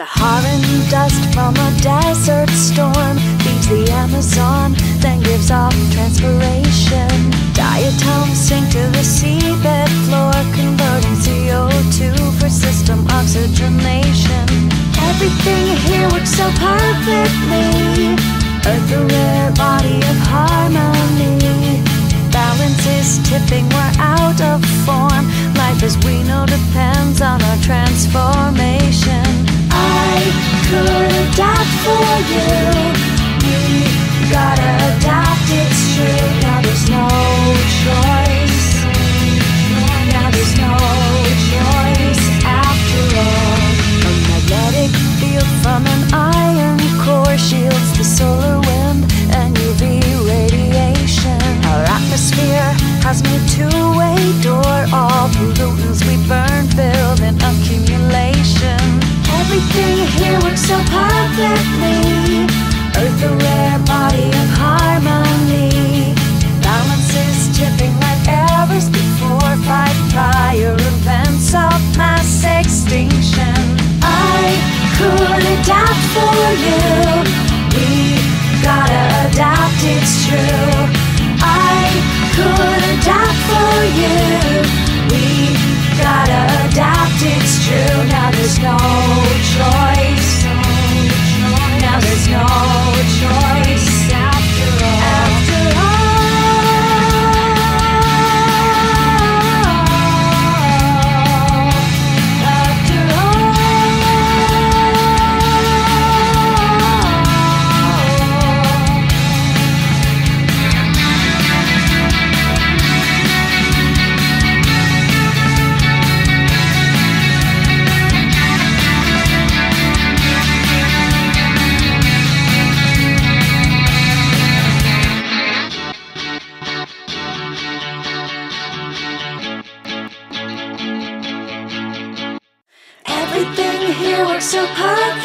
Saharan dust from a desert storm feeds the Amazon, then gives off transpiration. Diatoms sink to the seabed floor, converting CO2 for system oxygenation. Everything here works so perfectly. Earth, a rare body of harmony. Balance is tipping, we're out of form. Life as we know depends on our transformation. I could adapt for you. You gotta adapt, it's true. Now there's no choice. Now there's no choice after all. A magnetic field from an iron core shields the solar wind and UV radiation. Our atmosphere has made two-way door. All pollutants we burn build in accumulation. Everything here works so perfectly. Earth, a rare body of harmony. Balance is tipping like errors before fight prior events of mass extinction. I could adapt for you. We gotta adapt, it's true. I could adapt for you. We gotta adapt, it's true. Now there's no choice. Now there's no choice after all. After all. After all. Everything here works so perfect.